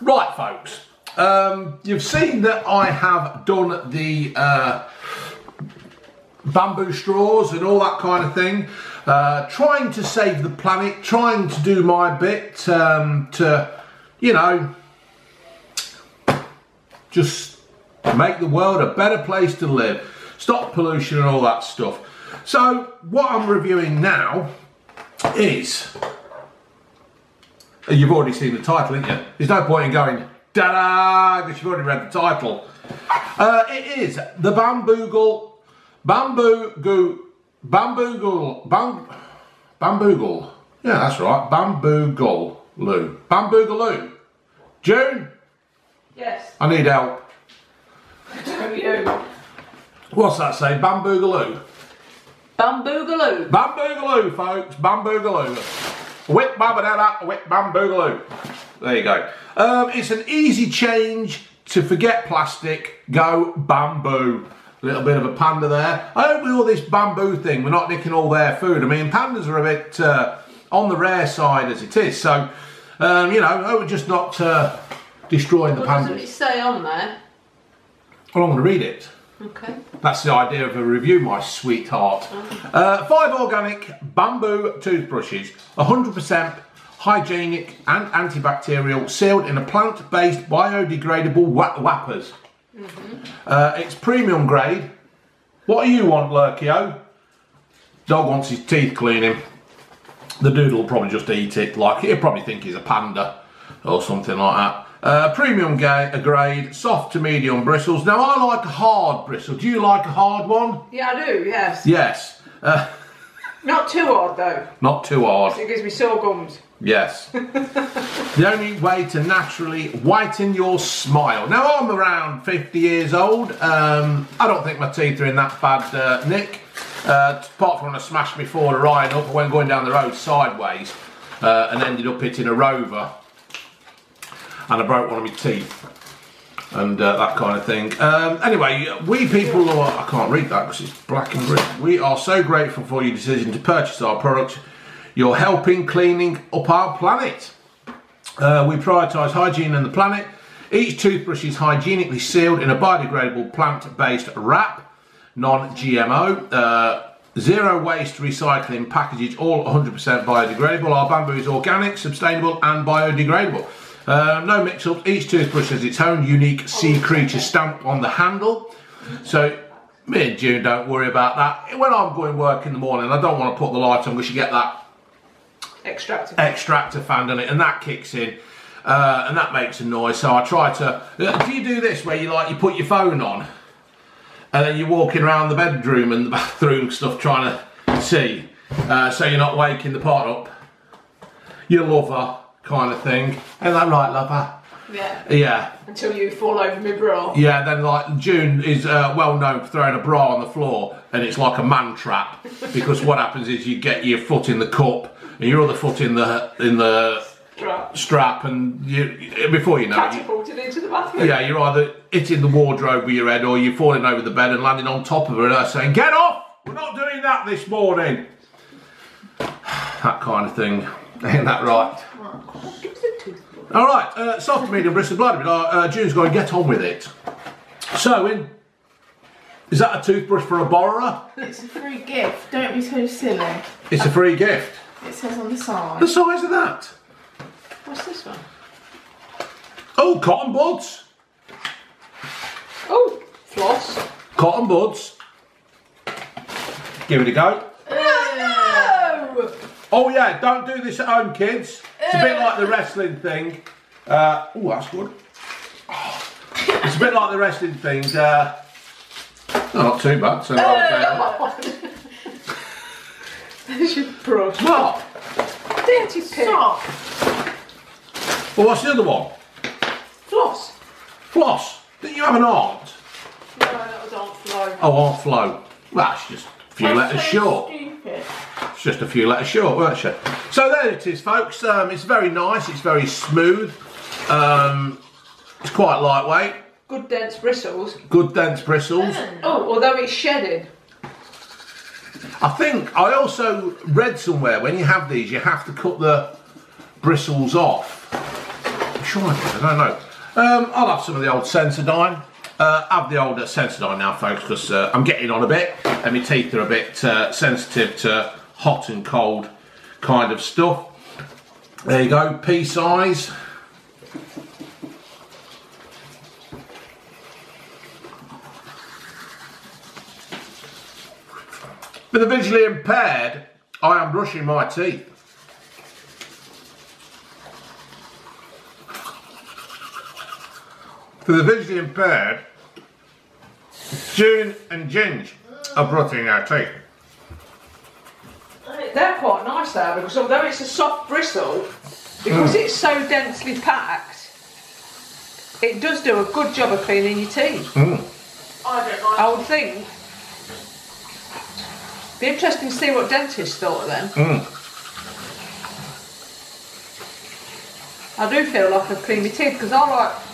Right, folks, you've seen that I have done the bamboo straws and all that kind of thing, trying to save the planet, trying to do my bit to, you know, just make the world a better place to live, stop pollution and all that stuff. So what I'm reviewing now is, you've already seen the title, haven't you? There's no point in going, da-da, because you've already read the title. It is the Bamboogaloo. Yeah, that's right, Bamboogaloo. Bamboogaloo. June? Yes. I need help. Don't you? What's that say? Bamboogaloo. Bamboogaloo. Bamboogaloo, folks. Bamboogaloo. Whip Bamboogaloo, whip Bamboogaloo. There you go. It's an easy change to forget plastic, go bamboo. A little bit of a panda there. I hope with all this bamboo thing, we're not nicking all their food. I mean, pandas are a bit on the rare side as it is. So, you know, I hope we're just not destroying the pandas. What does it say on there? Well, I'm going to read it. Okay. That's the idea of a review, my sweetheart. Five organic bamboo toothbrushes, 100% hygienic and antibacterial, sealed in a plant-based biodegradable wrappers. It's premium grade. What do you want, Lurkio? Dog wants his teeth cleaning. The doodle will probably just eat it, like he'll probably think he's a panda or something like that. Premium grade, soft to medium bristles. Now I like a hard bristle. Do you like a hard one? Yeah, I do, yes. Yes. Not too hard though. Not too hard. It gives me sore gums. Yes. The only way to naturally whiten your smile. Now I'm around 50 years old. I don't think my teeth are in that bad nick. Apart from when I smashed my Ford Orion up when going down the road sideways and ended up hitting a rover. And I broke one of my teeth and that kind of thing. Anyway, we people are, I can't read that because it's black and red. We are so grateful for your decision to purchase our products. You're helping cleaning up our planet. We prioritise hygiene and the planet. Each toothbrush is hygienically sealed in a biodegradable plant-based wrap, non-GMO, zero waste recycling packaging, all 100% biodegradable. Our bamboo is organic, sustainable and biodegradable. No mix-ups. Each toothbrush has its own unique sea creature stamp on the handle. So, me and June don't worry about that. When I'm going to work in the morning, I don't want to put the light on because you get that extractor fan on it, and that kicks in, and that makes a noise. So I try to. Do you do this where you like you put your phone on, and then you're walking around the bedroom and the bathroom stuff trying to see, so you're not waking the pot up? Your lover. Kind of thing. And I'm like, lover. Yeah. Yeah. Until you fall over my bra. Yeah, then like June is well known for throwing a bra on the floor and it's like a man trap because what happens is you get your foot in the cup and your other foot in the strap and you, before you know it, catapulted into the bathroom. Yeah, you're either hitting the wardrobe with your head or you're falling over the bed and landing on top of her and her saying, get off! We're not doing that this morning. That kind of thing. Ain't that right? Alright, soft, medium, bristle, bloody bit. June's going to get on with it. So, is that a toothbrush for a borrower? It's a free gift, don't be so silly. It's a free gift? It says on the side. The size of that? What's this one? Oh, cotton buds. Oh, floss. Cotton buds. Give it a go. Oh yeah, don't do this at home, kids. It's a bit like the wrestling thing. Oh, that's good. Oh, it's a bit like the wrestling thing. Not too bad. So there's your brush. What? Dirty pig. Well, what's the other one? Floss. Floss. Didn't you have an aunt? No, that was Aunt Flo. Oh, Aunt Flo. That's just a few letters short. It's just a few letters short, weren't you? So there it is, folks. It's very nice. It's very smooth. It's quite lightweight. Good dense bristles. Good dense bristles. Oh, although it's shedded. I think I also read somewhere when you have these, you have to cut the bristles off I'm sure I did, I don't know. I'll have some of the old Sensodyne. I have the older Sensodyne now, folks, because I'm getting on a bit and my teeth are a bit sensitive to hot and cold kind of stuff. There you go, pea size. For the visually impaired, I am brushing my teeth. For the visually impaired, June and Ginge are brushing their teeth. They're quite nice though, because although it's a soft bristle, because it's so densely packed, it does do a good job of cleaning your teeth. I don't like I would think. Be interesting to see what dentists thought of them. I do feel like I've cleaned my teeth, because I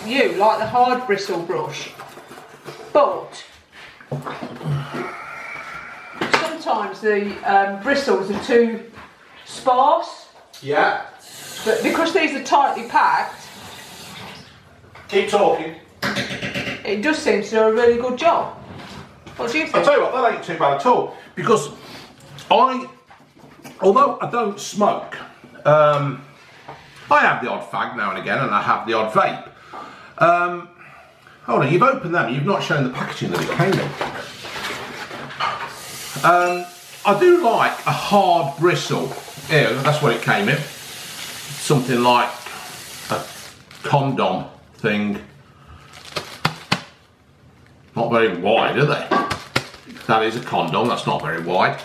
like the hard bristle brush, but sometimes the bristles are too sparse. Yeah. But because these are tightly packed. Keep talking. It does seem to do a really good job. What do you think? I'll tell you what, that ain't too bad at all, because although I don't smoke, I have the odd fag now and again, and I have the odd vape. Hold on, you've opened them, you've not shown the packaging that it came in. I do like a hard bristle. Here, that's what it came in. Something like a condom thing. Not very wide, are they? That is a condom, that's not very wide.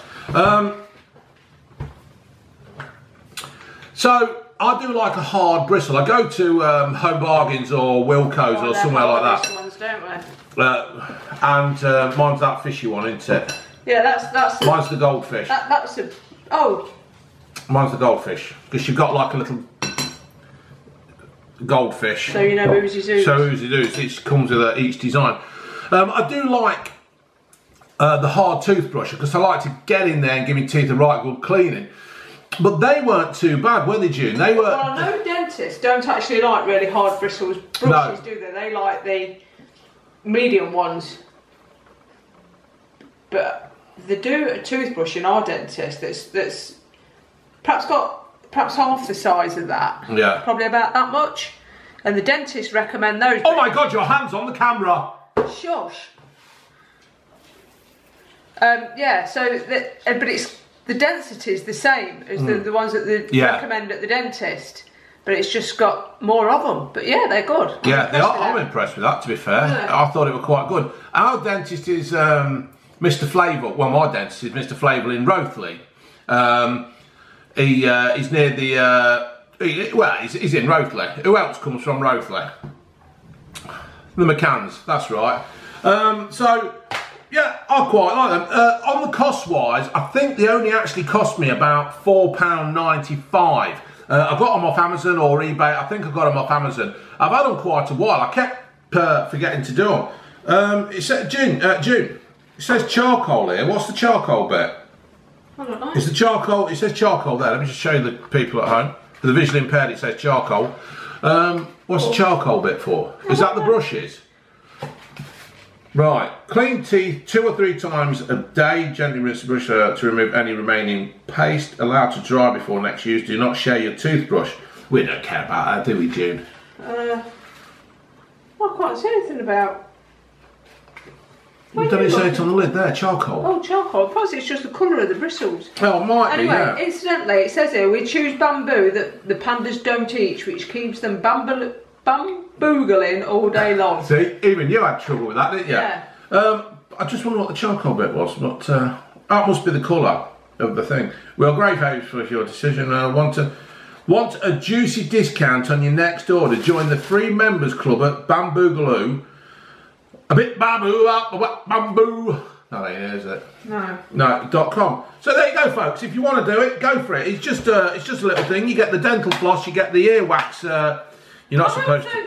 So, I do like a hard bristle. I go to Home Bargains or Wilco's or somewhere like that. Ones, don't we? And mine's that fishy one, isn't it? Yeah, that's. Mine's the goldfish. That's a. Oh. Mine's the goldfish, because you've got like a little goldfish. So you know Oozy Doos. So Oozy Doos. It comes with each design. I do like the hard toothbrush, because I like to get in there and give my teeth a right good cleaning. But they weren't too bad, were they, June? They were. Well, I know dentists don't actually like really hard bristles brushes, do they? They like the medium ones. But they do a toothbrush in our dentist that's perhaps half the size of that. Yeah. Probably about that much. And the dentists recommend those. Oh my God! Your hand's on the camera. Shush. Yeah. So, but it's. The density is the same as the ones that they recommend at the dentist, but it's just got more of them. But yeah, they're good. Yeah, they are. I'm impressed with that, to be fair. Yeah. I thought it was quite good. Our dentist is Mr. Flavor. Well, my dentist is Mr. Flavor in Rothley. He is near the. Well, he's in Rothley. Who else comes from Rothley? The McCanns. That's right. So. Yeah, I quite like them. On the cost wise, I think they only actually cost me about £4.95. I got them off Amazon or eBay. I think I got them off Amazon. I've had them quite a while. I kept forgetting to do them. It says June. It says charcoal here. What's the charcoal bit? I don't know. It's the charcoal. It says charcoal there. Let me just show you the people at home. For the visually impaired, it says charcoal. What's the charcoal bit for? Is that the brushes? Right, clean teeth 2 or 3 times a day, gently rinse the brush to remove any remaining paste, allow to dry before next use, do not share your toothbrush. We don't care about that, do we, June? I can't see anything about... Well, don't it say it on the lid there, charcoal? Oh, charcoal, plus it's just the colour of the bristles. Well, it might be, yeah. Anyway, incidentally, it says here, we choose bamboo that the pandas don't eat, which keeps them bamboogling all day long. See, even you had trouble with that, didn't you? Yeah. I just wonder what the charcoal bit was, but that must be the colour of the thing. Well, great thanks for your decision. Want a juicy discount on your next order? Join the free members club at Bamboogaloo. A bit bamboo up the wet bamboo. That ain't it, is it? No. No. .com. So there you go, folks. If you want to do it, go for it. It's just a little thing. You get the dental floss, you get the earwax. You're not supposed to.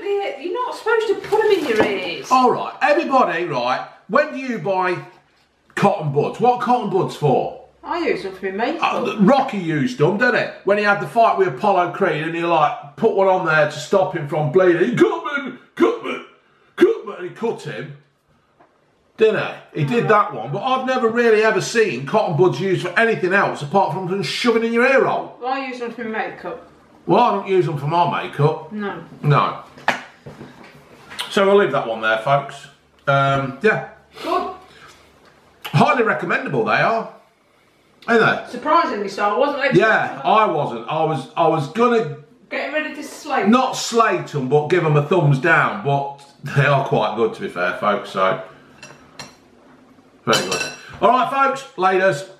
You're not supposed to put them in your ears. All right, everybody. Right, when do you buy cotton buds? What are cotton buds for? I used them for my mate. Rocky used them, didn't it? When he had the fight with Apollo Creed and he like put one on there to stop him from bleeding. Cutman, and he cut him. Didn't he? He did that one, but I've never really ever seen cotton buds used for anything else apart from shoving in your ear hole. Well, I use them for my makeup. Well, I don't use them for my makeup. No. No. So we'll leave that one there, folks. Yeah. Good. Highly recommendable they are, ain't they? Surprisingly so. I wasn't expecting that. I wasn't. I was gonna get ready to slate. Not slate them, but give them a thumbs down. But they are quite good, to be fair, folks. So. Very good. Alright folks, laters.